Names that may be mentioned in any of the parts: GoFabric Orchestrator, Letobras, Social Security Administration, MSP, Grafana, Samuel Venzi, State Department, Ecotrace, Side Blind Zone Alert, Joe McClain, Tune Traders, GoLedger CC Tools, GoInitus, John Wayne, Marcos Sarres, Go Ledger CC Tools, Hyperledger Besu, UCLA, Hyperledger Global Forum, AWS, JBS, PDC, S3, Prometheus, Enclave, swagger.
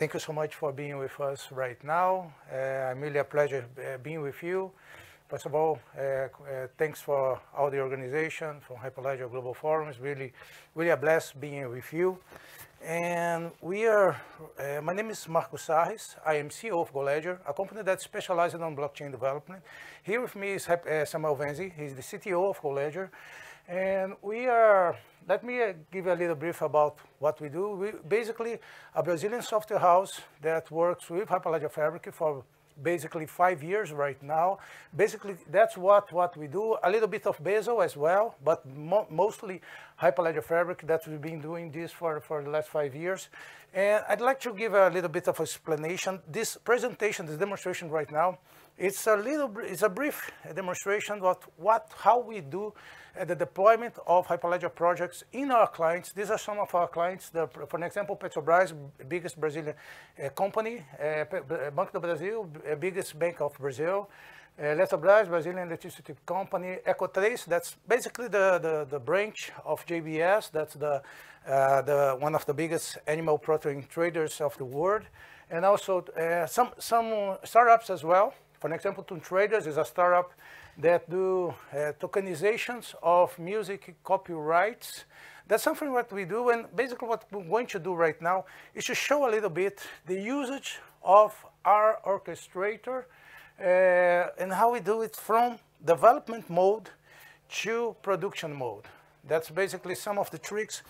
Thank you so much for being with us right now. I'm really a pleasure being with you. First of all, thanks for all the organization from Hyperledger Global Forums. Really a blessing being with you. And we are, my name is Marcos Sarres. I am CEO of GoLedger, a company that specializes on blockchain development. Here with me is Samuel Venzi. He's the CTO of GoLedger. And we are, let me give you a little brief about what we do. We basically a Brazilian software house that works with Hyperledger Fabric for basically 5 years right now. Basically, that's what we do. A little bit of Besu as well, but mostly Hyperledger Fabric that we've been doing this for the last 5 years. And I'd like to give a little bit of explanation. This presentation, this demonstration right now, it's a brief demonstration of how we do the deployment of Hyperledger projects in our clients. These are some of our clients. For example, Petrobras, biggest Brazilian company, Banco do Brasil, biggest bank of Brazil, Letobras, Brazilian electricity company, Ecotrace, that's basically the branch of JBS, that's the one of the biggest animal protein traders of the world, and also some startups as well. For example, Tune Traders is a startup that do tokenizations of music copyrights. That's something that we do, and basically what we're going to do right now is to show a little bit the usage of our orchestrator and how we do it from development mode to production mode. That's basically some of the tricks.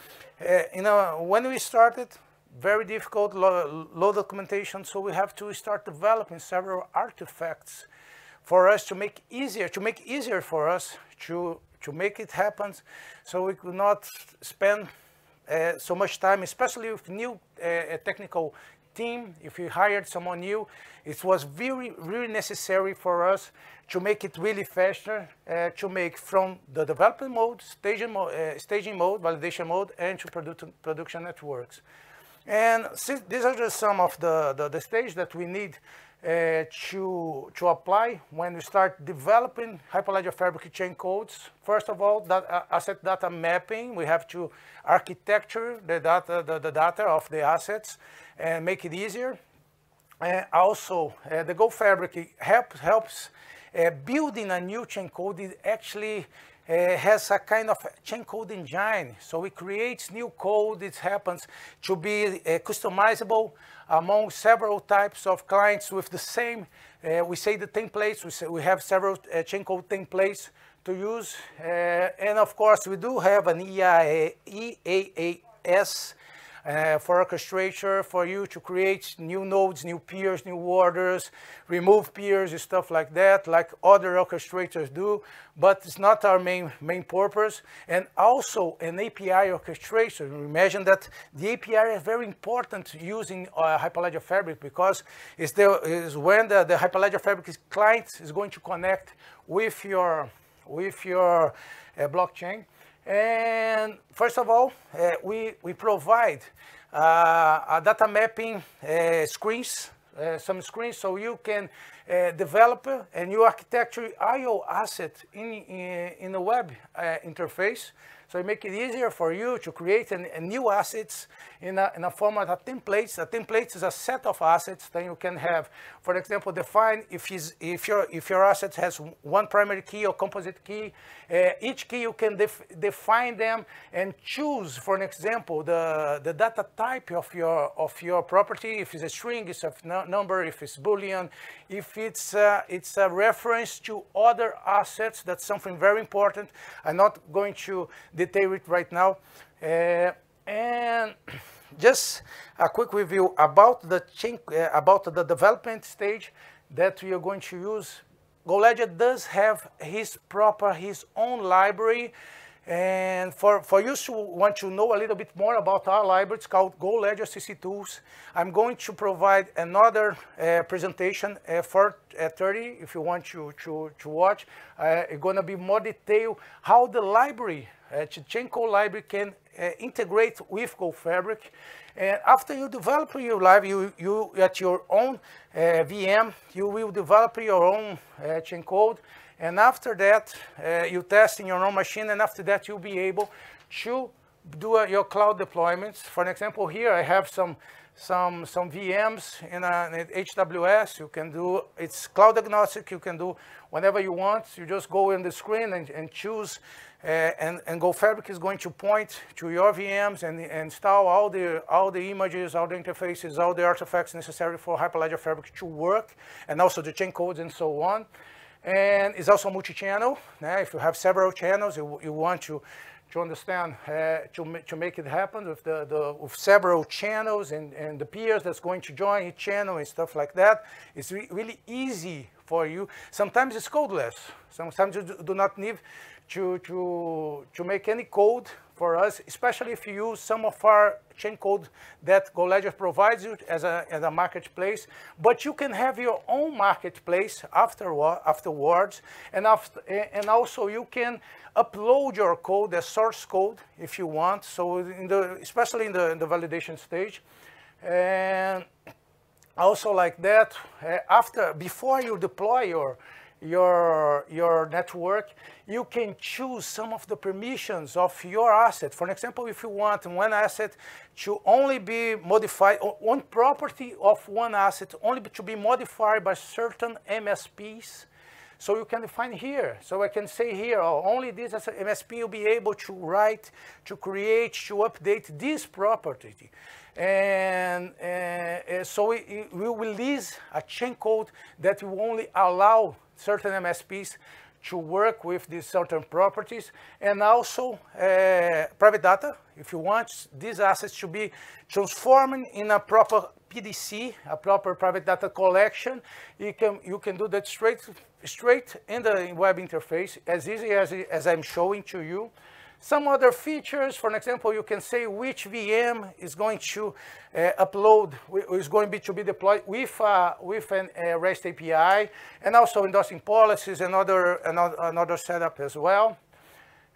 You know, when we started, very difficult, low documentation, so we have to start developing several artifacts for us to make easier, for us to make it happen, so we could not spend so much time, especially with new technical team. If you hired someone new, it was really necessary for us to make it really faster, to make from the development mode, staging mode, validation mode, and to production networks. And these are just some of the stages that we need to apply when we start developing Hyperledger Fabric chain codes. First of all, that asset data mapping. We have to architecture the data of the assets and make it easier. And also, the GoFabric helps building a new chain code. It actually has a kind of chain code engine, so it creates new code. It happens to be customizable among several types of clients with the same, we say the templates, we have several chain code templates to use, and of course we do have an EaaS for orchestrator, for you to create new nodes, new peers, new orders, remove peers and stuff like that, like other orchestrators do, but it's not our main purpose. And also an API orchestrator. Imagine that the API is very important using Hyperledger Fabric, because it's when the Hyperledger Fabric client is going to connect with your blockchain. And first of all, we provide a data mapping screens, some screens, so you can develop a new architecture I/O asset in the web interface. So it make it easier for you to create a new assets in a format of templates. A template is a set of assets that you can have. For example, define if your asset has one primary key or composite key. Each key you can define them and choose, for an example, the data type of your property. If it's a string, it's a number. If it's Boolean, if it's a reference to other assets. That's something very important. I'm not going to detail it right now, and just a quick review about the development stage that we are going to use. GoLedger does have his own library, and for you who want to know a little bit more about our library, it's called Go Ledger CC Tools. I'm going to provide another presentation for 30 if you want to watch. It's going to be more detail how the library, chain code library, can integrate with GoFabric. And after you develop your library, you at your own VM, you will develop your own chain code. And after that, you test in your own machine, and after that, you'll be able to do your cloud deployments. For example, here I have some some VMs in an AWS. You can do, it's cloud agnostic, you can do whenever you want. You just go in the screen and choose, and GoFabric is going to point to your VMs and install all the images, all the interfaces, all the artifacts necessary for Hyperledger Fabric to work, and also the chain codes and so on. And it's also multi-channel. If you have several channels, you want to understand, to make it happen with with several channels and the peers that's going to join each channel and stuff like that. It's really easy for you. Sometimes it's codeless. Sometimes you do not need to make any code for us, especially if you use some of our chain code that GoLedger provides you as a marketplace. But you can have your own marketplace afterwards, and also you can upload your code as source code if you want. So especially in the validation stage, and also like that, before you deploy your network, you can choose some of the permissions of your asset. For example, if you want one asset to only be modified, one property of one asset only to be modified by certain MSPs, so you can define here. So I can say here, oh, only this MSP will be able to write, to create, to update this property. And so we release a chain code that will only allow certain MSPs to work with these certain properties, and also private data. If you want these assets to be transformed in a proper PDC, a proper private data collection, you can do that straight in the web interface, as easy as I'm showing to you. Some other features, for example, you can say which VM is going to upload, is going to be deployed with a REST API, and also endorsing policies and another setup as well.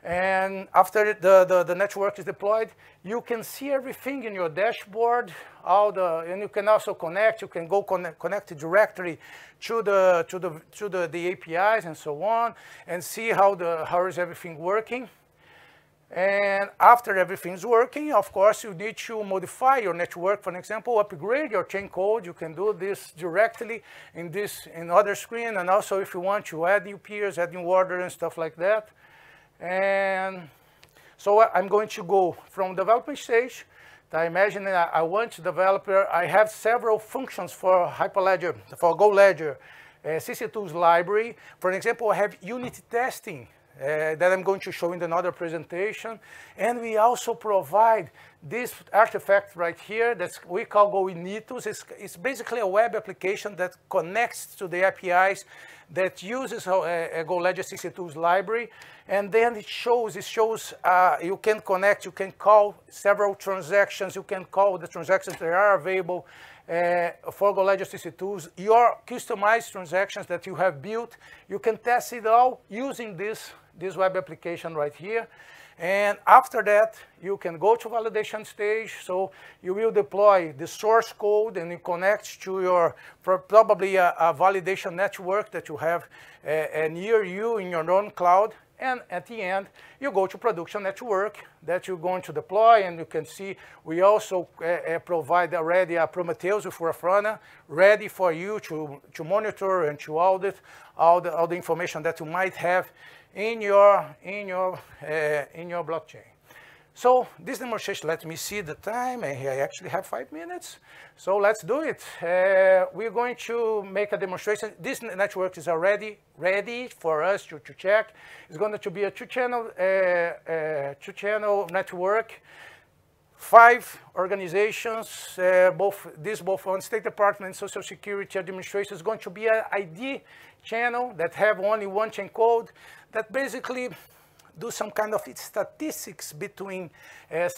And after the network is deployed, you can see everything in your dashboard, and you can also connect, you can go connect the directory to the APIs and so on, and see how is everything working. And after everything's working, of course, you need to modify your network. For example, upgrade your chain code. You can do this directly in other screen, and also if you want to add new peers, add new order and stuff like that. And so I'm going to go from development stage. I imagine I want to develop. I have several functions for Hyperledger, for GoLedger, CC Tools library. For example, I have unit testing that I'm going to show in another presentation. And we also provide this artifact right here that we call GoInitus. It's basically a web application that connects to the APIs that uses a GoLedger CC Tools library. And then it shows you can connect, you can call several transactions, you can call the transactions that are available for GoLedger CC Tools, your customized transactions that you have built. You can test it all using this web application right here. And after that, you can go to validation stage. So you will deploy the source code and it connects to your probably a validation network that you have near you in your own cloud. And at the end, you go to production network that you're going to deploy. And you can see we also provide already a Prometheus with Grafana ready for you to monitor and to audit all the information that you might have in your blockchain. So this demonstration, let me see the time, and I actually have 5 minutes. So let's do it. We're going to make a demonstration. This network is already ready for us to check. It's going to be a two-channel network. 5 organizations, both on State Department and Social Security Administration, is going to be an ID channel that have only one chain code that basically do some kind of statistics between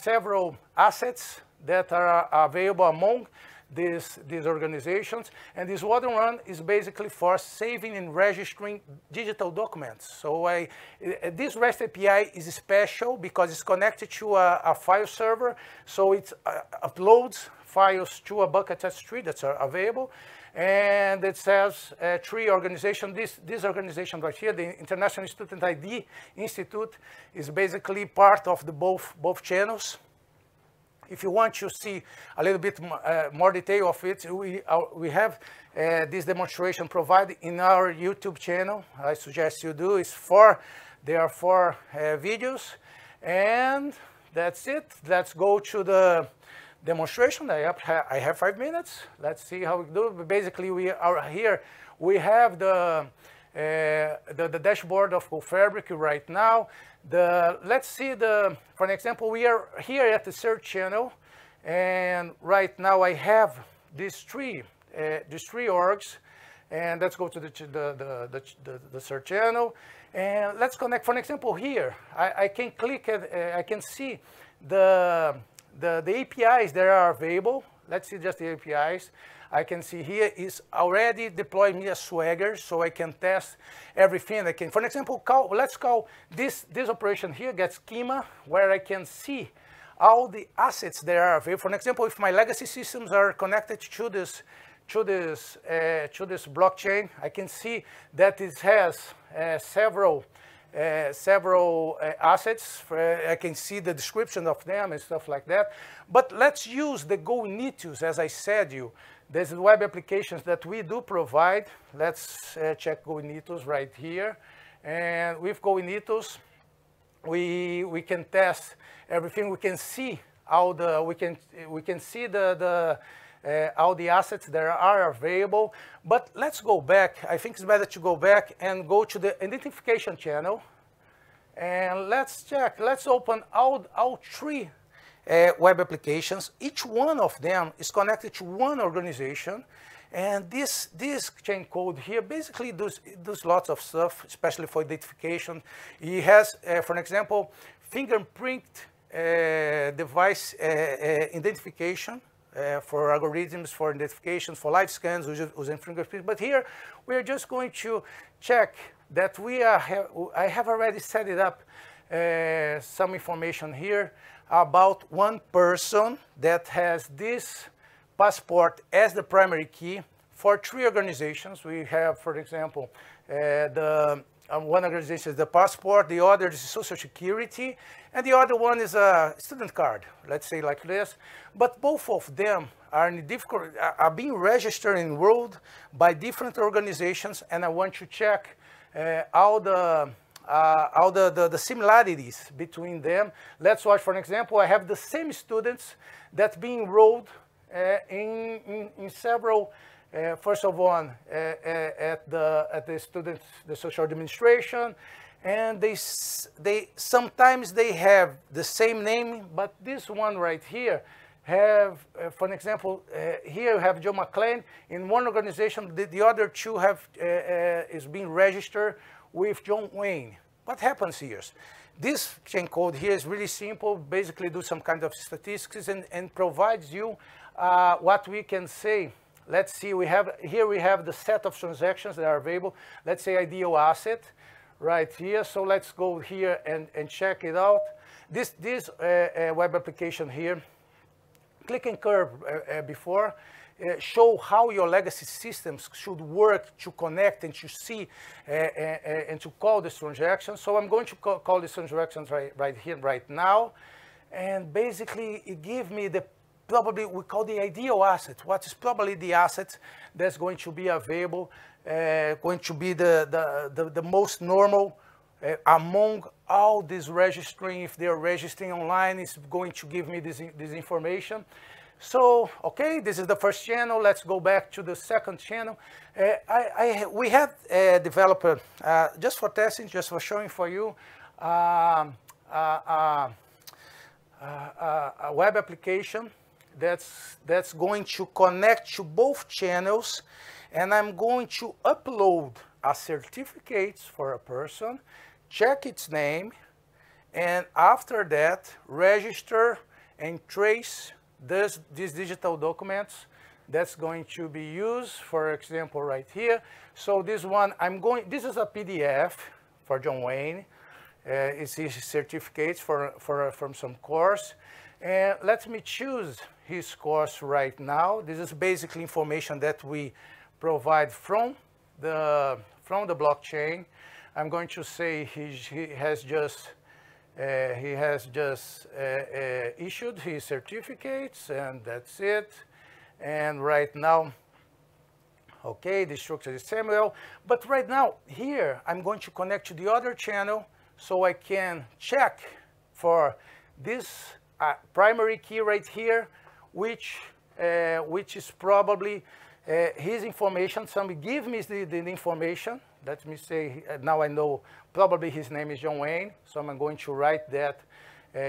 several assets that are available among these organizations. And this other one is basically for saving and registering digital documents. So this REST API is special because it's connected to a file server. So it uploads files to a bucket S3 that's available. And it says 3 organizations. This organization right here, the International Student ID Institute, is basically part of both channels. If you want to see a little bit more detail of it, we have this demonstration provided in our YouTube channel. I suggest you do. It's there are four videos, and that's it. Let's go to the demonstration. I have 5 minutes. Let's see how we do. Basically, we are here. We have the dashboard of GoFabric right now. Let's see, for an example, we are here at the search channel, and right now I have these three orgs, and let's go to the search channel, and let's connect. For an example, here I can click at, I can see the APIs that are available. Let's see just the APIs. I can see here is already deployed me a swagger, so I can test everything I can. For example, let's call this operation here get schema, where I can see all the assets that are available. For example, if my legacy systems are connected to this blockchain, I can see that it has several assets. I can see the description of them and stuff like that. But let's use the GoInitus, as I said you. There's web applications that we do provide. Let's check GoInitus right here. And with GoInitus, we can test everything. We can see all the we can see all the assets that are available. But let's go back. I think it's better to go back and go to the identification channel. And let's check. Let's open all three. Web applications. Each one of them is connected to one organization, and this chain code here basically does lots of stuff, especially for identification. It has, for example, fingerprint device identification for algorithms, for identifications, for live scans using fingerprints. But here we are just going to check that I have already set it up. Some information here about one person that has this passport as the primary key for three organizations. We have, for example, one organization is the passport, the other is Social Security, and the other one is a student card, let's say like this. But both of them are being registered and enrolled by different organizations, and I want to check all the similarities between them. Let's watch, for example, I have the same students that being enrolled in several, first of all, at the students, the social administration, and they sometimes they have the same name, but this one right here have, for example, here you have Joe McClain in one organization, the other two have is being registered with John Wayne. What happens here? This chain code here is really simple, basically do some kind of statistics and provides you what we can say. Let's see, we have the set of transactions that are available. Let's say ideal asset right here. So let's go here and check it out. This web application here, click and curve before, show how your legacy systems should work to connect and to see and to call this transaction. So I'm going to call these transactions right here, right now. And basically it gives me probably we call the ideal asset, what is probably the asset that's going to be available, going to be the most normal among all this registering. If they're registering online, it's going to give me this information. So, okay, this is the first channel. Let's go back to the second channel. We have developed, just for testing, just for showing for you, a web application that's going to connect to both channels, and I'm going to upload a certificate for a person, check its name, and after that, register and trace these digital documents that's going to be used, for example, right here. So this one, this is a PDF for John Wayne. It's his certificates from some course. And let me choose his course right now. This is basically information that we provide from the blockchain. I'm going to say he has just He has just issued his certificates, and that's it. And right now, okay, the structure is Samuel. But right now, here, I'm going to connect to the other channel so I can check for this primary key right here, which is probably his information. Somebody give me the information. Let me say, now I know probably his name is John Wayne, so I'm going to write that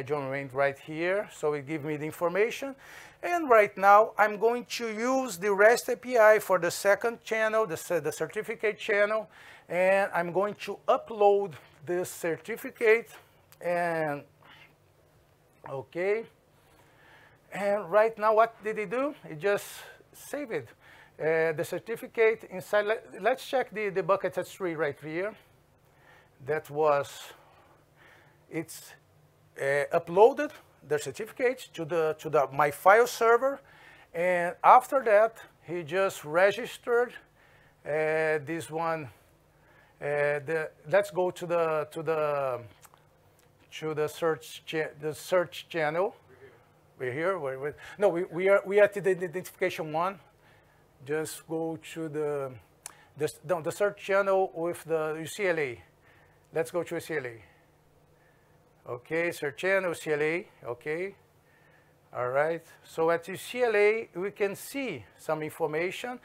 John Wayne right here, so it gives me the information. And right now, I'm going to use the REST API for the second channel, the certificate channel, and I'm going to upload this certificate, and okay. And right now, what did it do? It just saved it. The certificate inside, let's check the bucket S3 right here. That was, it's uploaded the certificates to the my file server, and after that he just registered this one. Let's go to the search channel. We're here. We're no, we are at the identification one. Just go to the search channel with the UCLA. Let's go to UCLA. Okay, search channel UCLA. Okay, all right. So at UCLA, we can see some information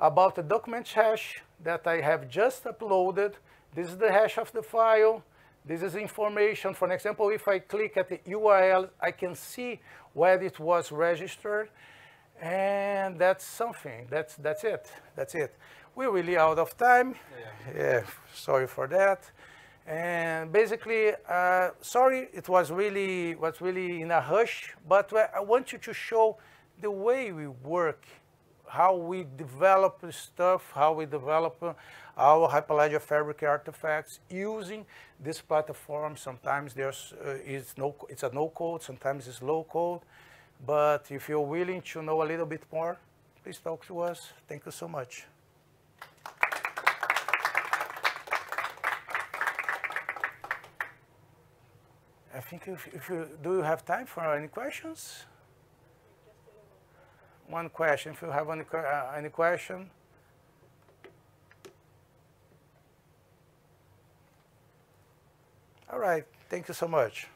about the document hash that I have just uploaded. This is the hash of the file. This is information. For example, if I click at the URL, I can see where it was registered. And that's something. That's it. That's it. We're really out of time. Yeah. Yeah, sorry for that. And basically, sorry, it was really in a rush. But I want you to show the way we work, how we develop stuff, how we develop our Hyperledger Fabric artifacts using this platform. Sometimes there's it's a no code. Sometimes it's low code. But if you're willing to know a little bit more, please talk to us. Thank you so much. I think do you have time for any questions? One question, if you have any question. All right, thank you so much.